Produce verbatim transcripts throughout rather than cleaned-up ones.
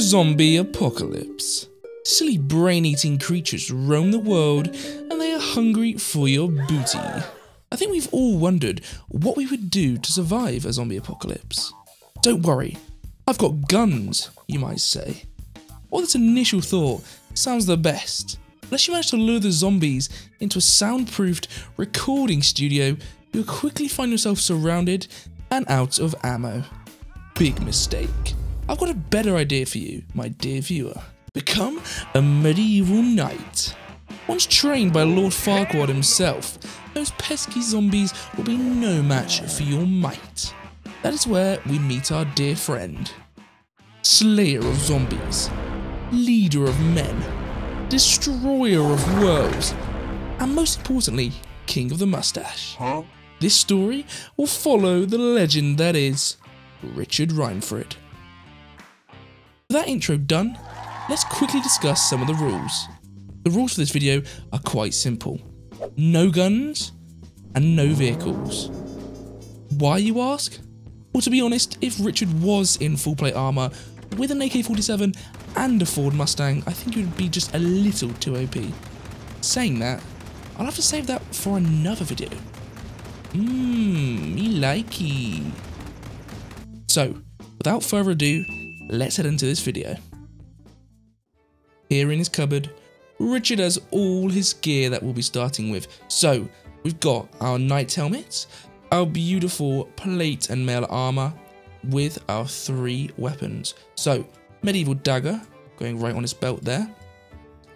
the zombie apocalypse. Silly brain-eating creatures roam the world, and they are hungry for your booty. I think we've all wondered what we would do to survive a zombie apocalypse. Don't worry, I've got guns, you might say. Or this initial thought sounds the best, unless you manage to lure the zombies into a soundproofed recording studio, you'll quickly find yourself surrounded and out of ammo. Big mistake. I've got a better idea for you, my dear viewer. Become a medieval knight. Once trained by Lord Farquaad himself, those pesky zombies will be no match for your might. That is where we meet our dear friend. Slayer of zombies, leader of men, destroyer of worlds, and most importantly, king of the mustache. Huh? This story will follow the legend that is Richard Reinford. With that intro done, let's quickly discuss some of the rules. The rules for this video are quite simple. No guns and no vehicles. Why, you ask? Well, to be honest, if Richard was in full plate armour with an A K forty-seven and a Ford Mustang, I think it would be just a little too O P. Saying that, I'll have to save that for another video. Mmm, me likey. So, without further ado, let's head into this video. Here in his cupboard, Richard has all his gear that we'll be starting with. So, we've got our knight helmet, our beautiful plate and mail armour with our three weapons. So, medieval dagger, going right on his belt there.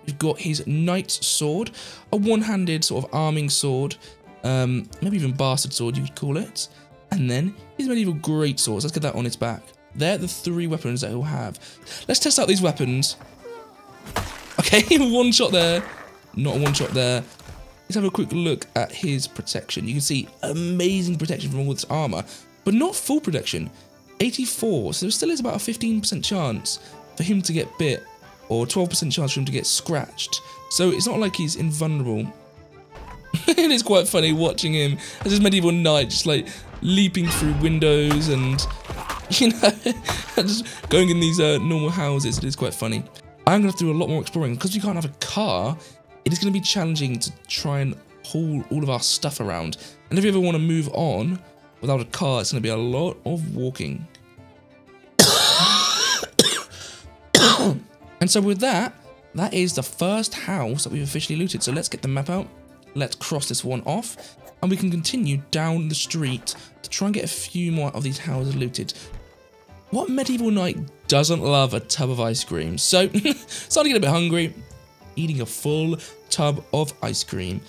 We've got his knight's sword, a one-handed sort of arming sword, um, maybe even bastard sword you could call it, and then his medieval great swords. Let's get that on its back. They're the three weapons that he'll have. Let's test out these weapons. Okay, one shot there, not one shot there. Let's have a quick look at his protection. You can see amazing protection from all this armour, but not full protection. eighty-four, so there still is about a fifteen percent chance for him to get bit, or twelve percent chance for him to get scratched. So it's not like he's invulnerable. It is quite funny watching him as his medieval knight just like leaping through windows and, you know, just going in these uh, normal houses. It is quite funny. I'm going to have to do a lot more exploring because we can't have a car. It is going to be challenging to try and haul all of our stuff around. And if you ever want to move on without a car, it's going to be a lot of walking. And so with that, that is the first house that we've officially looted. So let's get the map out. Let's cross this one off. And we can continue down the street to try and get a few more of these houses looted. What medieval knight doesn't love a tub of ice cream? So, starting to get a bit hungry. Eating a full tub of ice cream.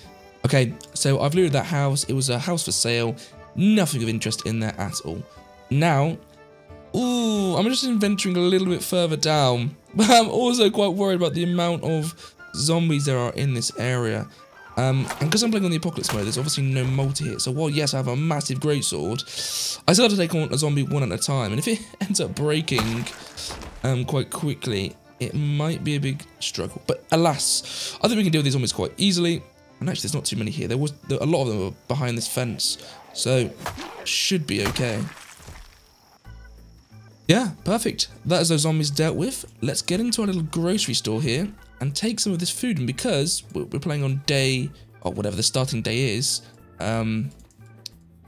Okay, so I've looted that house. It was a house for sale. Nothing of interest in there at all. Now, ooh, I'm just adventuring a little bit further down. But I'm also quite worried about the amount of zombies there are in this area. Um, and because I'm playing on the apocalypse mode, there's obviously no multi here. So while, yes, I have a massive greatsword, I still have to take on a zombie one at a time. And if it ends up breaking um, quite quickly, it might be a big struggle, but alas, I think we can deal with these zombies quite easily. And actually, there's not too many here. There was there, a lot of them were behind this fence, so should be okay. Yeah, perfect. That is those zombies dealt with. Let's get into our little grocery store here and take some of this food. And because we're, we're playing on day or whatever the starting day is um,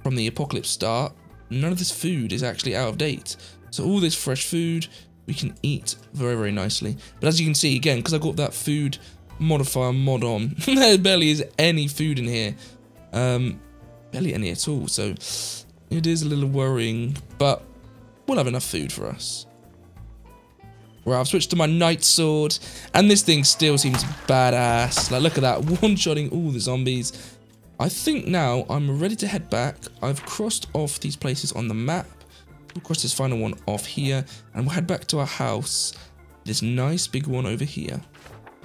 from the apocalypse start, none of this food is actually out of date. So all this fresh food we can eat very, very nicely. But as you can see, again, because I've got that food modifier mod on, there barely is any food in here. Um, barely any at all, so it is a little worrying, but we'll have enough food for us. Right, I've switched to my knight sword, and this thing still seems badass. Like, look at that, one-shotting all the zombies. I think now I'm ready to head back. I've crossed off these places on the map. We'll cross this final one off here, and we'll head back to our house. This nice big one over here.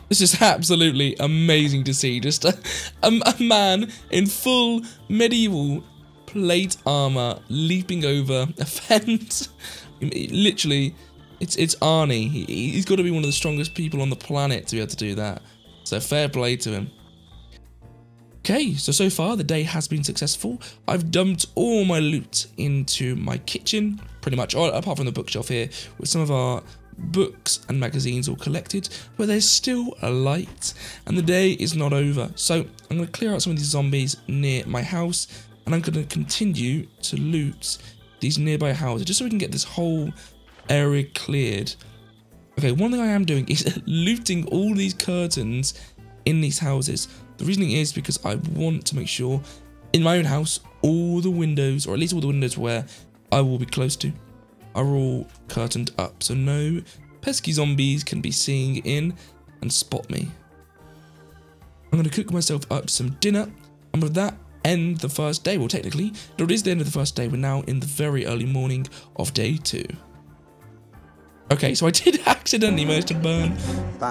This is absolutely amazing to see. Just a, a, a man in full medieval plate armor leaping over a fence. Literally, it's it's Arnie. He, he's got to be one of the strongest people on the planet to be able to do that. So fair play to him. Okay, so so far the day has been successful. I've dumped all my loot into my kitchen, pretty much, all, apart from the bookshelf here, with some of our books and magazines all collected, but there's still a light and the day is not over. So I'm going to clear out some of these zombies near my house, and I'm going to continue to loot these nearby houses just so we can get this whole area cleared. Okay, one thing I am doing is looting all these curtains in these houses. The reasoning is because I want to make sure in my own house all the windows, or at least all the windows where I will be close to, are all curtained up, so no pesky zombies can be seeing in and spot me. I'm going to cook myself up some dinner, and with that end the first day. Well, technically it is the end of the first day. We're now in the very early morning of day two. Okay, so I did accidentally manage to burn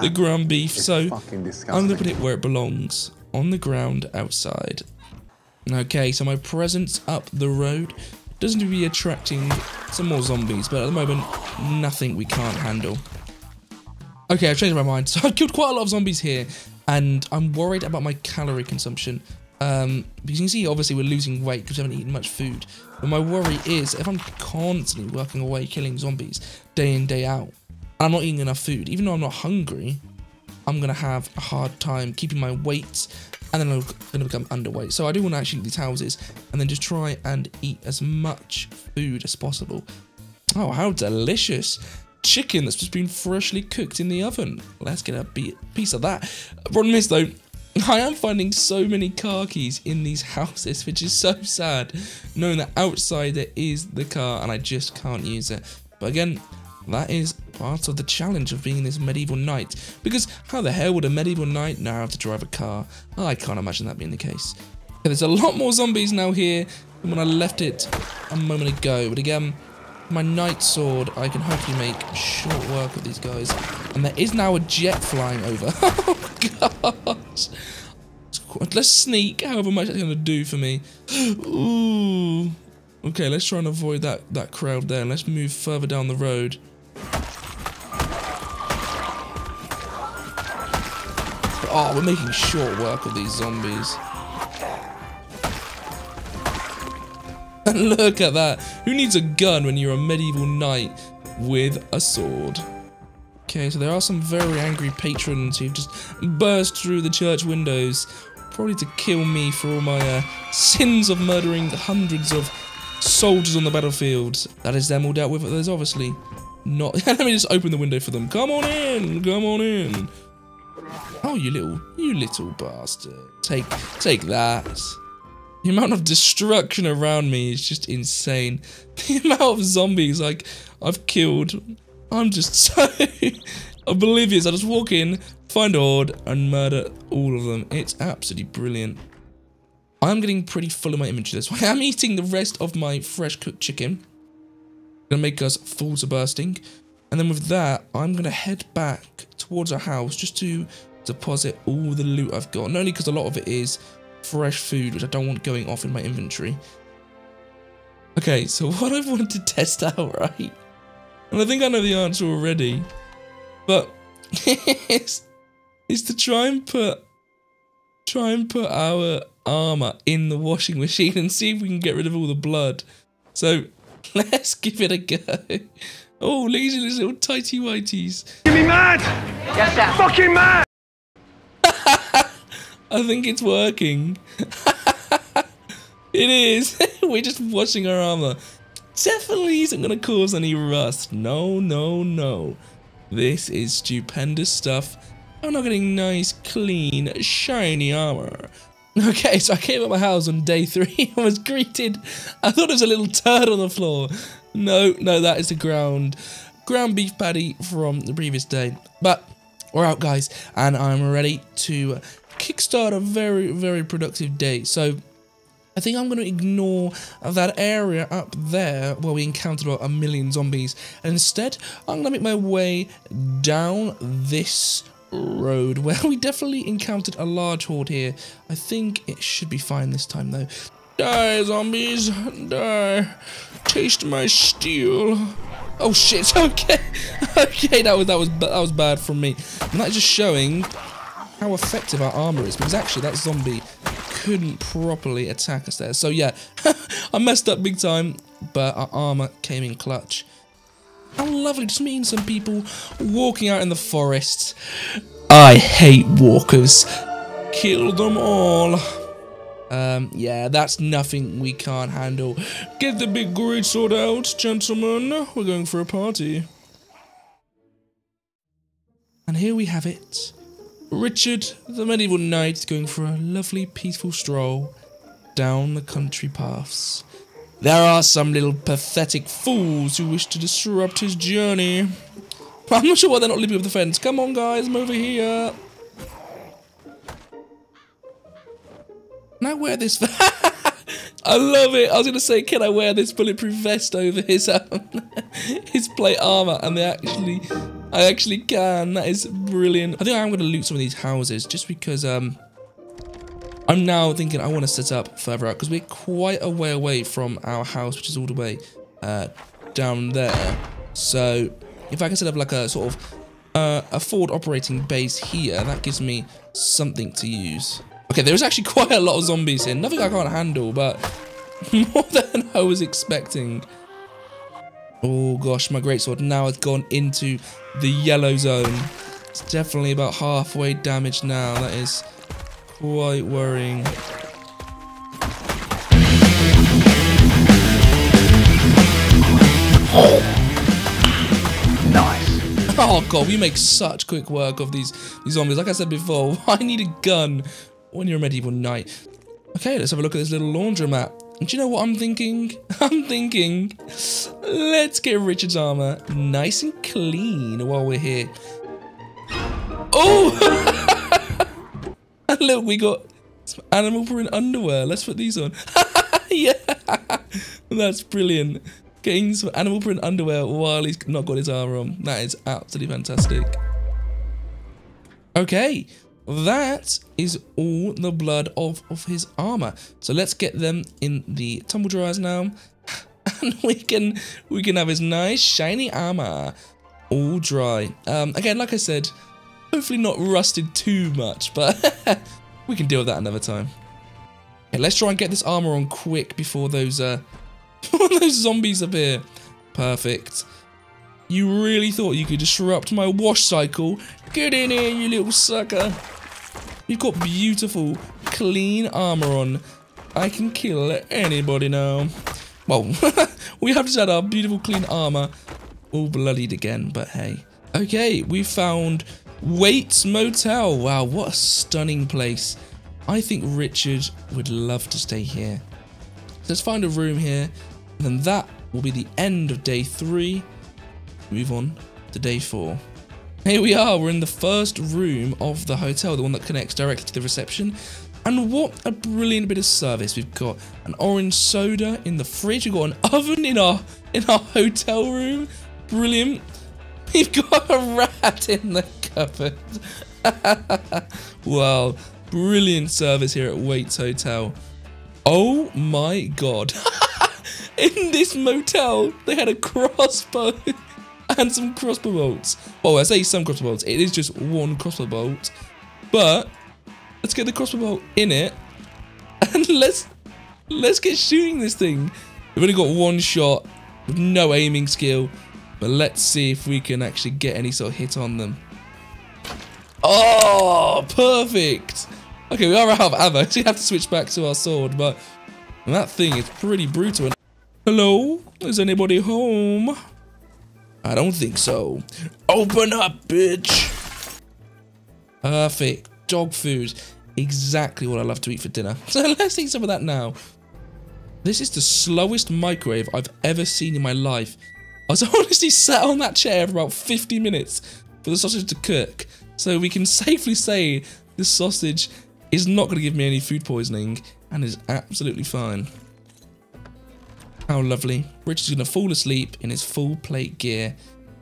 the ground beef, so I'm going to put it where it belongs, on the ground outside. Okay, so my presence up the road doesn't seem to be attracting some more zombies, but at the moment, nothing we can't handle. Okay, I've changed my mind, so I've killed quite a lot of zombies here, and I'm worried about my calorie consumption. Um, because you can see, obviously, we're losing weight because we haven't eaten much food. But my worry is, if I'm constantly working away killing zombies day in, day out, and I'm not eating enough food, even though I'm not hungry, I'm going to have a hard time keeping my weight, and then I'm going to become underweight. So I do want to actually eat these houses, and then just try and eat as much food as possible. Oh, how delicious. Chicken that's just been freshly cooked in the oven. Let's get a piece of that. Problem is, though, I am finding so many car keys in these houses, which is so sad, knowing that outside there is the car and I just can't use it. But again, that is part of the challenge of being this medieval knight, because how the hell would a medieval knight know how to drive a car? I can't imagine that being the case. So there's a lot more zombies now here than when I left it a moment ago, but again, my knight sword, I can hopefully make short work of these guys. And there is now a jet flying over. Oh gosh, let's sneak, however much that's going to do for me. Ooh. Okay, let's try and avoid that, that crowd there, and let's move further down the road. Oh, we're making short work of these zombies. And look at that. Who needs a gun when you're a medieval knight with a sword? Okay, so there are some very angry patrons who've just burst through the church windows, probably to kill me for all my uh, sins of murdering hundreds of soldiers on the battlefield. That is them all dealt with. There's obviously not... Let me just open the window for them. Come on in, come on in. Oh, you little, you little bastard. Take, take that. The amount of destruction around me is just insane. The amount of zombies like I've killed, I'm just so oblivious. I just walk in, find a horde, and murder all of them. It's absolutely brilliant. I'm getting pretty full of my imagery this way. I'm eating the rest of my fresh cooked chicken. It's gonna make us full to bursting. And then with that, I'm gonna head back towards our house just to deposit all the loot I've got. Not only because a lot of it is fresh food, which I don't want going off in my inventory. Okay, so what I've wanted to test out, right? And I think I know the answer already, but is, is to try and put try and put our armor in the washing machine and see if we can get rid of all the blood. So let's give it a go. Oh, look at these little tighty whities. Give me mad! Yes, sir. Fucking mad! I think it's working. It is. We're just washing our armor. Definitely isn't going to cause any rust. No, no, no. This is stupendous stuff. I'm not getting nice, clean, shiny armor. Okay, so I came up my house on day three and was greeted. I thought it was a little turd on the floor. No, no, that is the ground. Ground beef patty from the previous day. But we're out, guys, and I'm ready to kickstart a very, very productive day. So I think I'm going to ignore that area up there where we encountered about a million zombies. And instead, I'm going to make my way down this road where we definitely encountered a large horde here. I think it should be fine this time, though. Die, zombies. Die. Taste my steel. Oh, shit. Okay. Okay, that was, that was, that was bad from me. And that is just showing how effective our armor is, because actually that zombie couldn't properly attack us there. So yeah, I messed up big time, but our armor came in clutch. How lovely, just meeting some people, walking out in the forest. I hate walkers. Kill them all. Um, yeah, that's nothing we can't handle. Get the big great sword out, gentlemen. We're going for a party. And here we have it. Richard, the medieval knight, going for a lovely, peaceful stroll down the country paths. There are some little pathetic fools who wish to disrupt his journey. I'm not sure why they're not leaping up the fence. Come on, guys, I'm over here. Can I wear this? I love it. I was going to say, can I wear this bulletproof vest over his um, his plate armor? And they actually, I actually can. That is brilliant. I think I am going to loot some of these houses just because um, I'm now thinking I want to set up further out because we're quite a way away from our house, which is all the way uh, down there. So if I can set up like a sort of uh, a forward operating base here, that gives me something to use. Okay, there's actually quite a lot of zombies here. Nothing I can't handle, but more than I was expecting. Oh gosh, my greatsword now has gone into the yellow zone. It's definitely about halfway damaged now. That is quite worrying. Nice. Oh god, we make such quick work of these, these zombies. Like I said before, I need a gun when you're a medieval knight. Okay, let's have a look at this little laundromat. And do you know what I'm thinking? I'm thinking, let's get Richard's armor nice and clean while we're here. Oh! And look, we got some animal print underwear. Let's put these on. Yeah! That's brilliant. Getting some animal print underwear while he's not got his armor on. That is absolutely fantastic. Okay. That is all the blood of, of his armor. So let's get them in the tumble dryers now. And we can we can have his nice shiny armor all dry. Um, again, like I said, hopefully not rusted too much, but we can deal with that another time. Okay, let's try and get this armor on quick before those uh before those zombies appear. Perfect. You really thought you could disrupt my wash cycle? Get in here, you little sucker. You've got beautiful, clean armor on. I can kill anybody now. Well, we have just had our beautiful, clean armor all bloodied again, but hey. Okay, we found Wait's Motel. Wow, what a stunning place. I think Richard would love to stay here. Let's find a room here, and then that will be the end of day three. Move on to day four. Here we are, we're in the first room of the hotel, the one that connects directly to the reception. And what a brilliant bit of service. We've got an orange soda in the fridge, we've got an oven in our in our hotel room. Brilliant. We've got a rat in the cupboard. Wow, brilliant service here at Wait's Hotel. Oh my god. In this motel, they had a crossbow. And some crossbow bolts. Well, I say some crossbow bolts. It is just one crossbow bolt. But let's get the crossbow bolt in it, and let's let's get shooting this thing. We've only got one shot with no aiming skill, but let's see if we can actually get any sort of hit on them. Oh, perfect. Okay, we are out of ammo, so we have to switch back to our sword. But that thing is pretty brutal. Hello, is anybody home? I don't think so. Open up, bitch! Perfect. Dog food. Exactly what I love to eat for dinner. So let's eat some of that now. This is the slowest microwave I've ever seen in my life. I was honestly sat on that chair for about fifty minutes for the sausage to cook. So we can safely say this sausage is not going to give me any food poisoning and is absolutely fine. How lovely. Richard's going to fall asleep in his full plate gear.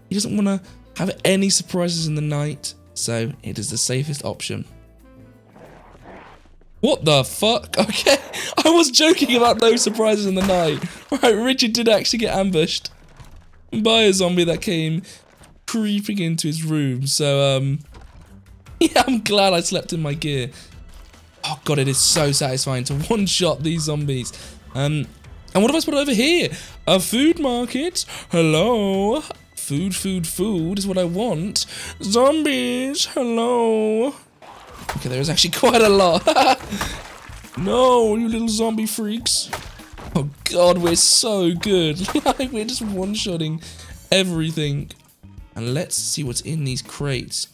He doesn't want to have any surprises in the night, so it is the safest option. What the fuck? Okay, I was joking about no surprises in the night. Right, Richard did actually get ambushed by a zombie that came creeping into his room, so um, yeah, I'm glad I slept in my gear. Oh god, it is so satisfying to one-shot these zombies. Um... And what have I spotted over here? A food market? Hello? Food, food, food is what I want. Zombies, hello. Okay, there's actually quite a lot. No, you little zombie freaks. Oh god, we're so good. Like, we're just one-shotting everything. And let's see what's in these crates.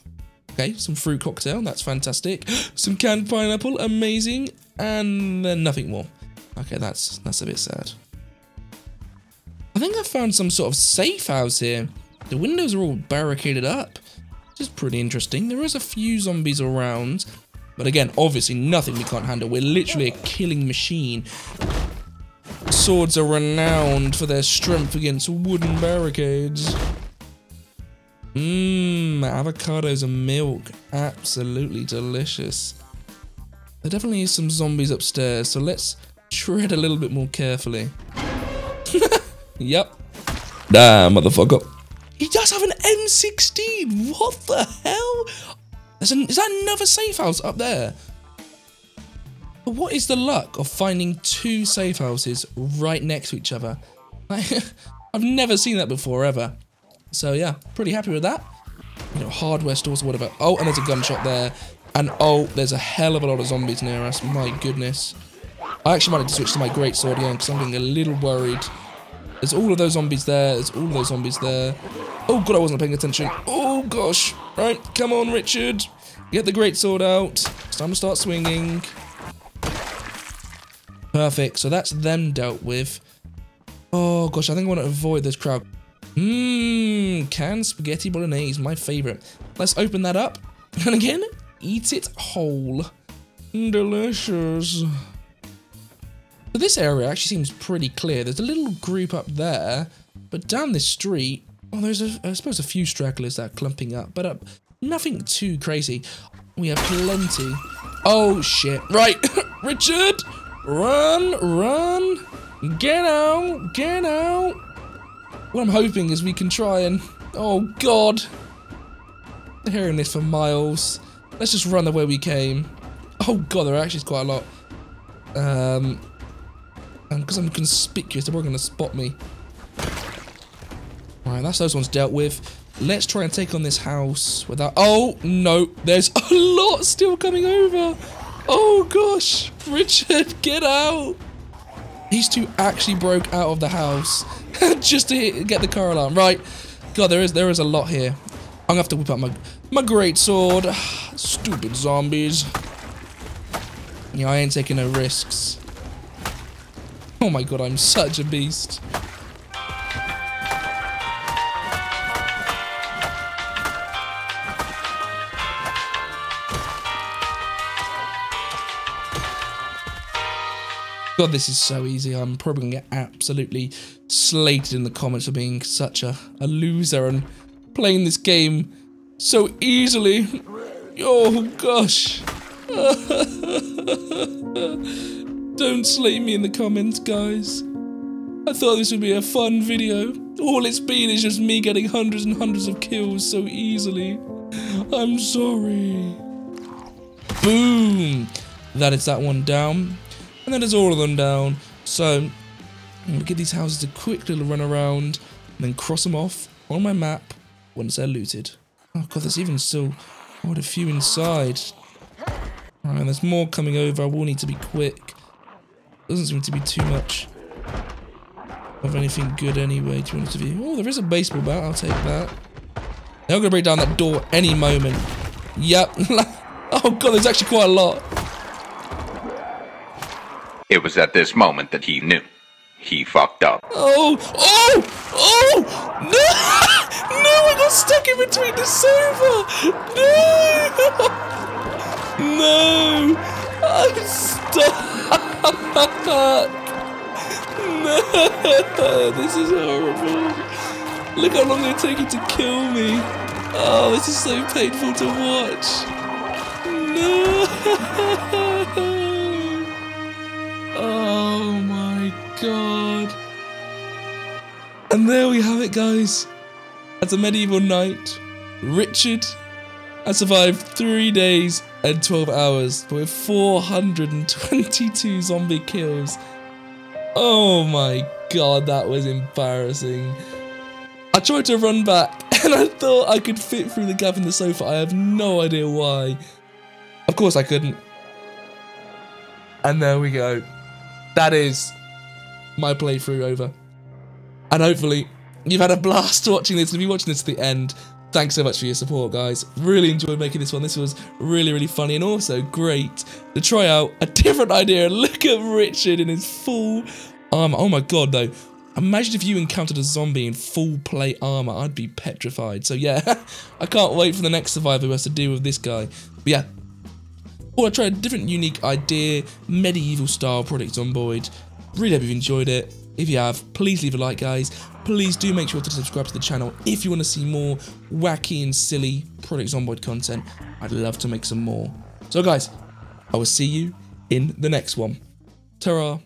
Okay, some fruit cocktail, that's fantastic. Some canned pineapple, amazing. And then nothing more. Okay, that's that's a bit sad. I think I found some sort of safe house here. The windows are all barricaded up, which is pretty interesting. There is a few zombies around, but again, obviously nothing we can't handle. We're literally a killing machine. Swords are renowned for their strength against wooden barricades. Mmm, avocados and milk. Absolutely delicious. There definitely is some zombies upstairs, so let's tread a little bit more carefully. Yep. Nah, motherfucker. He does have an M sixteen! What the hell? There's an, is that another safe house up there? But what is the luck of finding two safe houses right next to each other? I've never seen that before, ever. So yeah, pretty happy with that. You know, hardware stores or whatever. Oh, and there's a gunshot there. And oh, there's a hell of a lot of zombies near us. My goodness. I actually might have to switch to my greatsword again because I'm getting a little worried. There's all of those zombies there. There's all of those zombies there. Oh god, I wasn't paying attention. Oh gosh. Right, come on, Richard. Get the greatsword out. It's time to start swinging. Perfect. So that's them dealt with. Oh gosh, I think I want to avoid this crowd. Mmm, canned spaghetti bolognese, my favourite. Let's open that up, and again, eat it whole. Delicious. So this area actually seems pretty clear. There's a little group up there, but down this street, oh, there's, a, I suppose, a few stragglers that are clumping up, but uh, nothing too crazy. We have plenty. Oh, shit. Right, Richard, run, run, get out, get out. What I'm hoping is we can try and... Oh, God. They're hearing this for miles. Let's just run the way we came. Oh, God, there are actually quite a lot. Um, and because I'm conspicuous, they're probably going to spot me. Alright, that's those ones dealt with. Let's try and take on this house without... Oh, no. There's a lot still coming over. Oh, gosh. Richard, get out. These two actually broke out of the house. Just to hit, get the car alarm. Right. God, there is there is a lot here. I'm gonna have to whip out my my great sword. Stupid zombies. Yeah, I ain't taking no risks. Oh my god, I'm such a beast. God, this is so easy. I'm probably gonna get absolutely slated in the comments for being such a, a loser and playing this game so easily. Oh, gosh. Don't slate me in the comments, guys. I thought this would be a fun video. All it's been is just me getting hundreds and hundreds of kills so easily. I'm sorry. Boom. That is that one down. And then there's all of them down. So we give these houses a quick little run around and then cross them off on my map once they're looted. Oh god, there's even still quite a few inside. Alright, there's more coming over. I will need to be quick. Doesn't seem to be too much of anything good anyway, to be honest with you. Oh, there is a baseball bat, I'll take that. They're gonna break down that door any moment. Yep. Oh god, there's actually quite a lot. It was at this moment that he knew. He fucked up. Oh! Oh! Oh! No! No! I got stuck in between the sofa! No! No! I'm stuck! No! This is horrible. Look how long they're taking to kill me. Oh, this is so painful to watch. No! Oh my god. And there we have it, guys. That's a medieval knight. Richard has survived three days and twelve hours, but with four hundred twenty-two zombie kills. Oh my god, that was embarrassing. I tried to run back and I thought I could fit through the gap in the sofa. I have no idea why. Of course I couldn't. And there we go. That is my playthrough over. And hopefully you've had a blast watching this. If you're watching this to the end, thanks so much for your support, guys. Really enjoyed making this one. This was really, really funny and also great to try out a different idea. Look at Richard in his full armor. Oh my god, though. Imagine if you encountered a zombie in full plate armor. I'd be petrified. So yeah, I can't wait for the next survivor who has to deal with this guy. But yeah. Or I tried a different unique idea, medieval style Project Zomboid. Really hope you've enjoyed it. If you have, please leave a like, guys. Please do make sure to subscribe to the channel if you want to see more wacky and silly Project Zomboid content. I'd love to make some more. So guys, I will see you in the next one. Ta-ra.